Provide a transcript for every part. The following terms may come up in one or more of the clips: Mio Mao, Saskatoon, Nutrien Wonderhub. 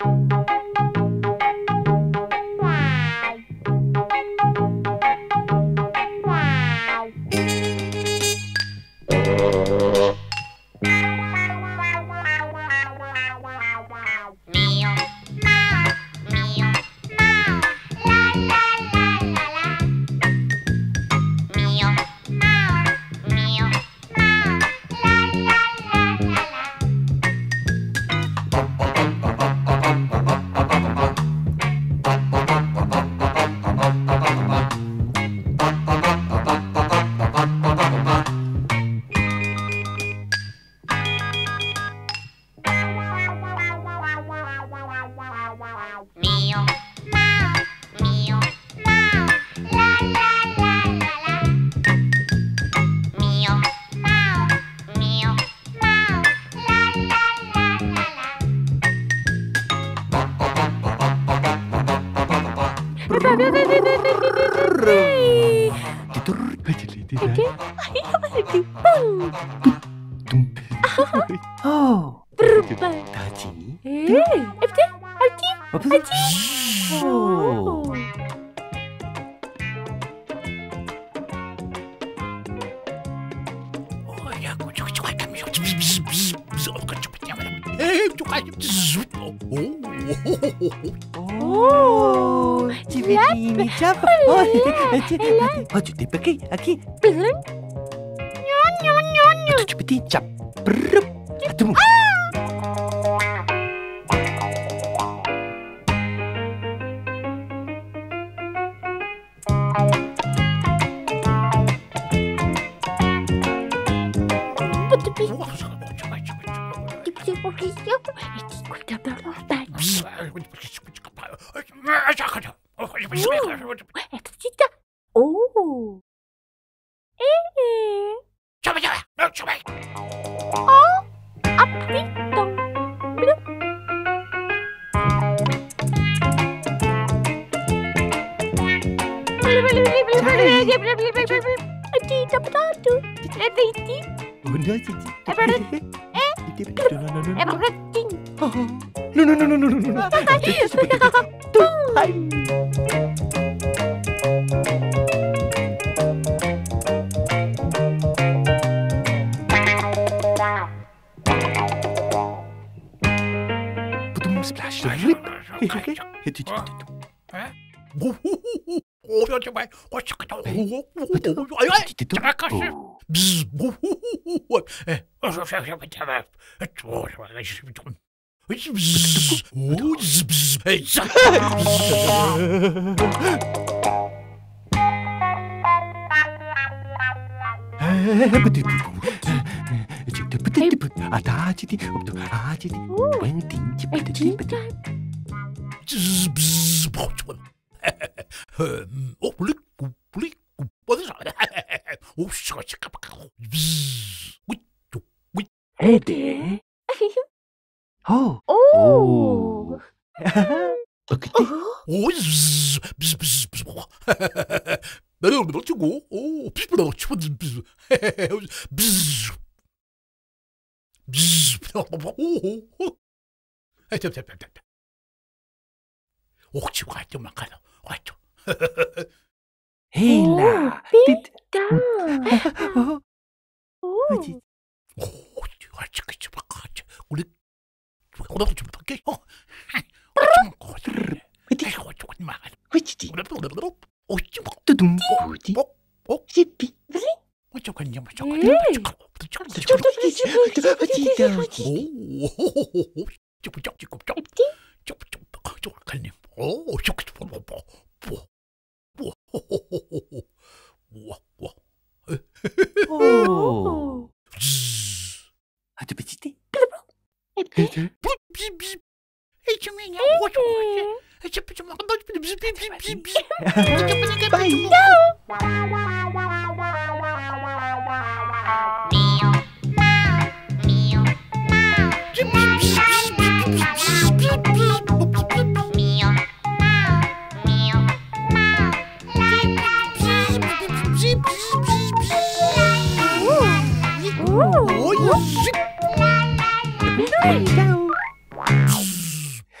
Mio Mao, Mio Mao, la la la la la. Mio Mao, Mio Mao, la la la la la. Oh, tacini. Apa tu? Oh. Oh ya, aku cuci kami. Oh, jadi ini siapa? Oh, macam tu pergi, aki. Belum. Nyon, nyon, nyon. Macam tu pergi, cap. Berup. Aduh. Oh. Coba. Oh, apa itu? Splash the lip.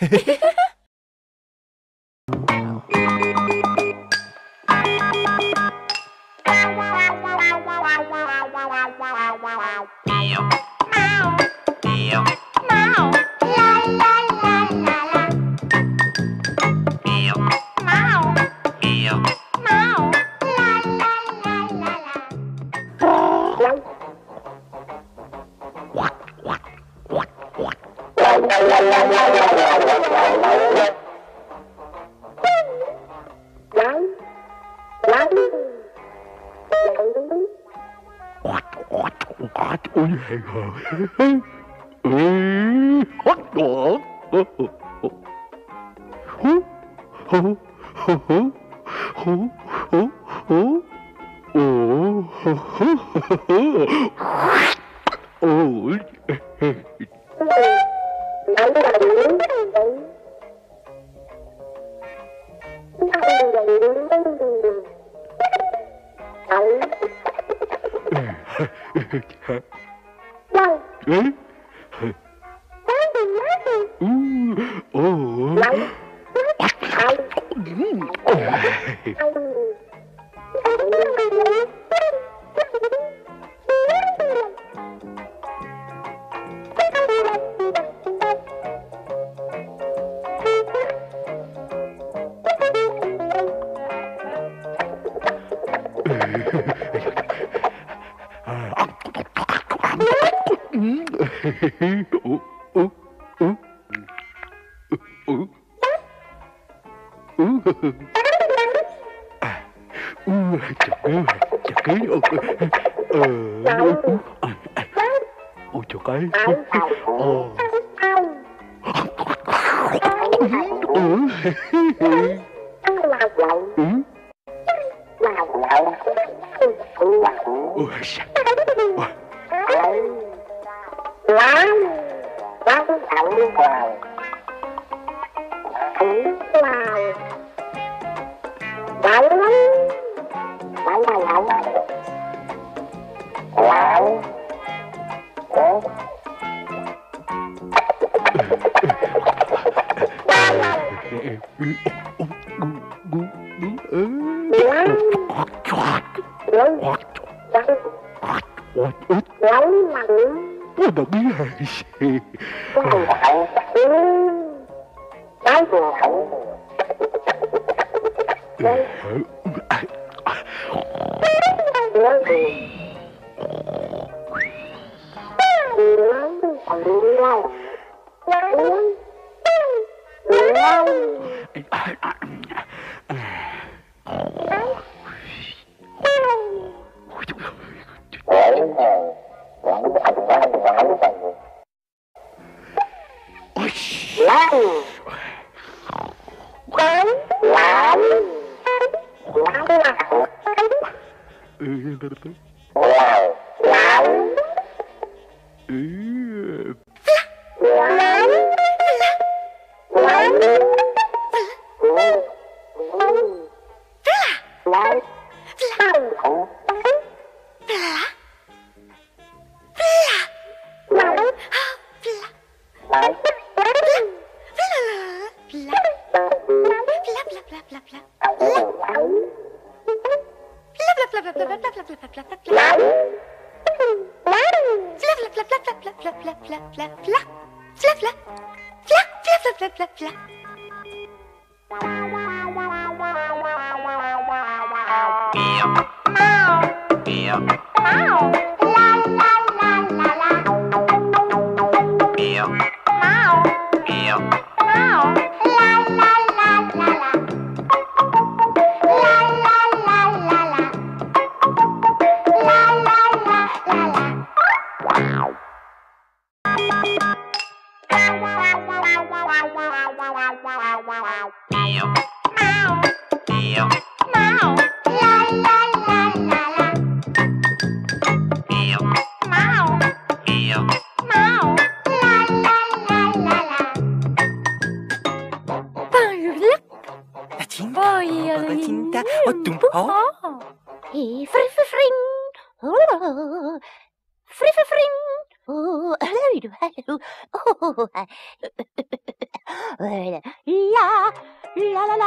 Mio Mao, Mio Mao, la la la la la. Mio Mao, Mio Mao, la la la la la. What? What? What? What? What? Oh, yeah. What? Oh, la la la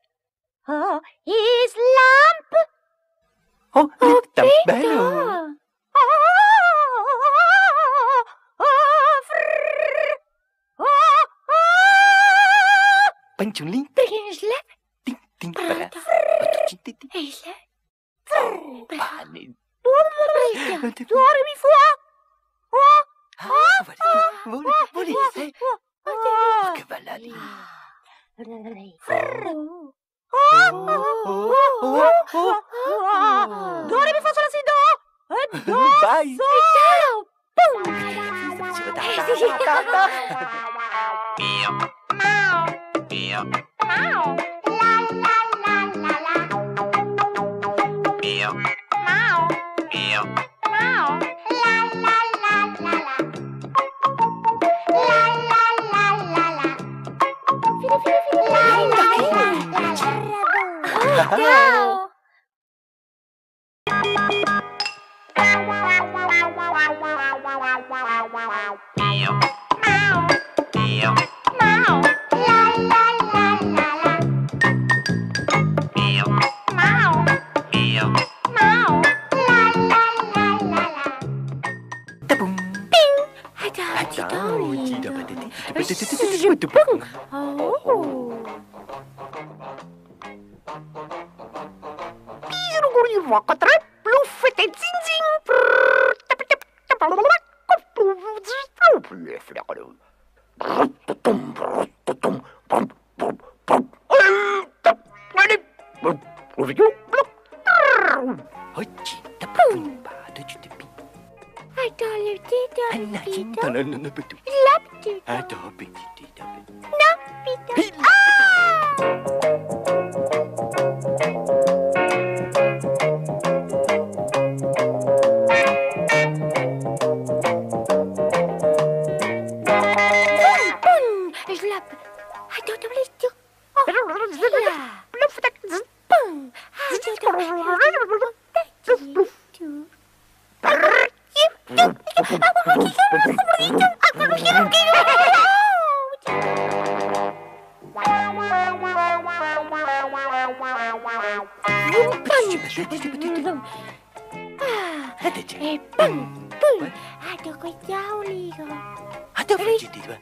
hết rồi chị. Bưng bưng. À tôi có cháu đi rồi. À tôi phải chị đi mà.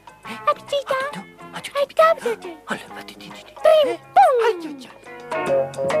À chị cháu. À chị cháu rồi chị. Ôi là chị đi đi. Bưng bưng.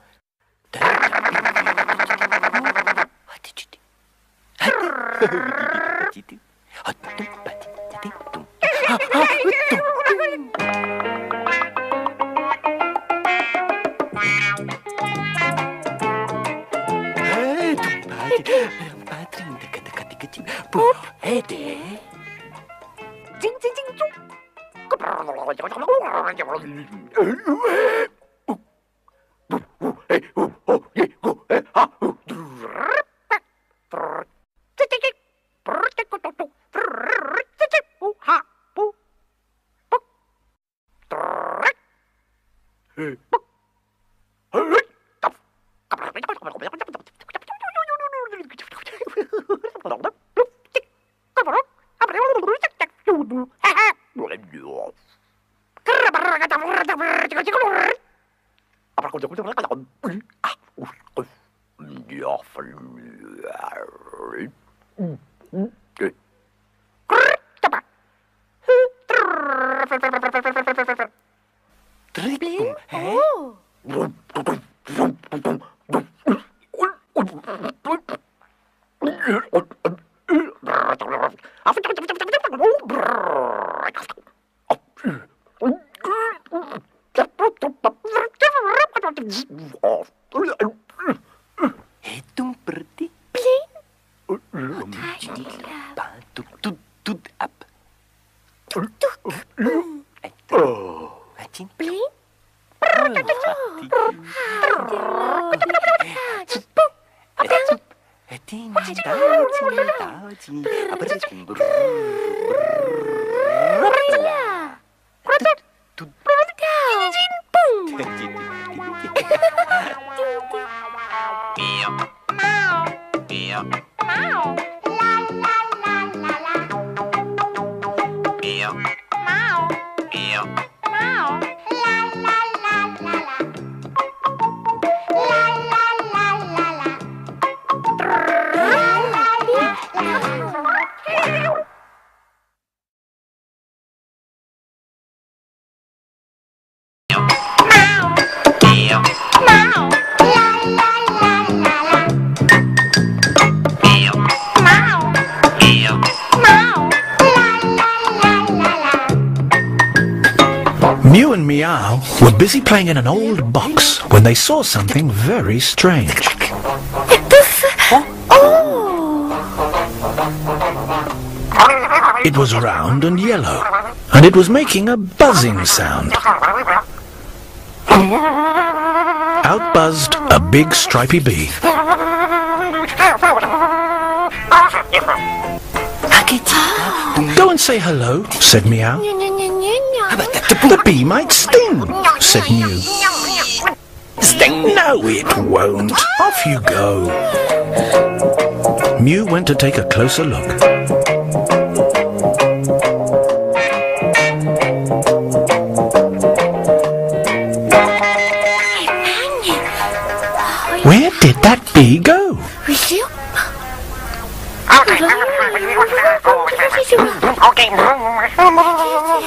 Mio and Meow were busy playing in an old box when they saw something very strange. It was round and yellow, and it was making a buzzing sound. Out buzzed a big stripy bee. "Go and say hello," said Meow. "The bee might sting," said Mew. "Sting? No, it won't. Off you go." Mew went to take a closer look. Where did that bee go?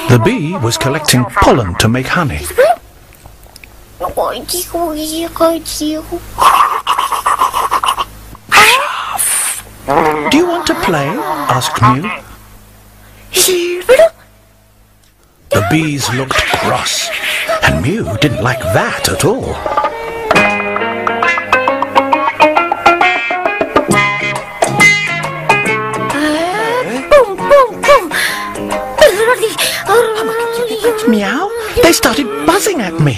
The bee was collecting pollen to make honey. "Do you want to play?" asked Mew. The bees looked cross, and Mew didn't like that at all. "Meow, they started buzzing at me.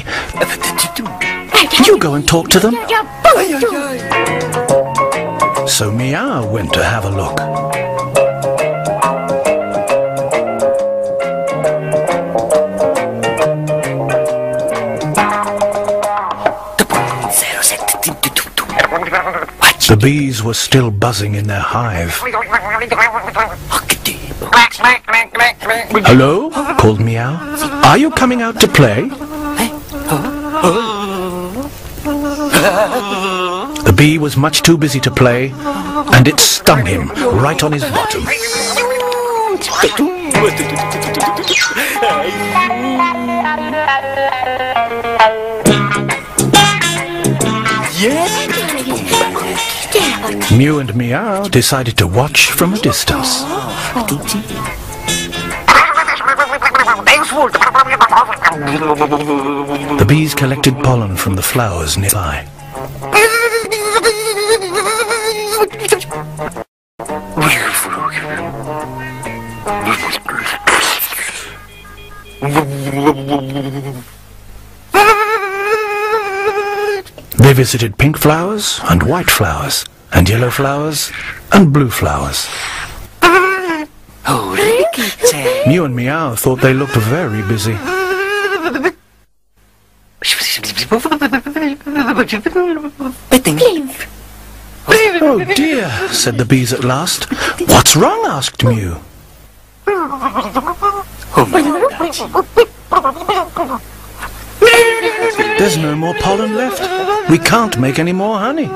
You go and talk to them." So Meow went to have a look. The bees were still buzzing in their hive. Hello? Called Meow. Are you coming out to play? The bee was much too busy to play, and it stung him right on his bottom. Mew and Meow decided to watch from a distance. The bees collected pollen from the flowers nearby. They visited pink flowers and white flowers and yellow flowers and blue flowers. Mew and Meow thought they looked very busy. Oh dear, said the bees at last. What's wrong? Asked Mew. There's no more pollen left. We can't make any more honey.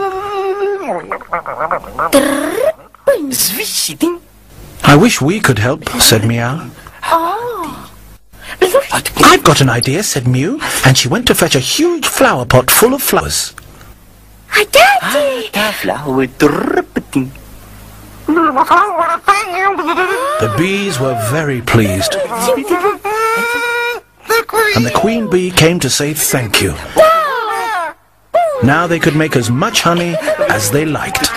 I wish we could help, said Meow. I've got an idea, said Mew, and she went to fetch a huge flower pot full of flowers. The bees were very pleased, and the queen bee came to say thank you. Now they could make as much honey as they liked.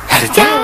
How did you?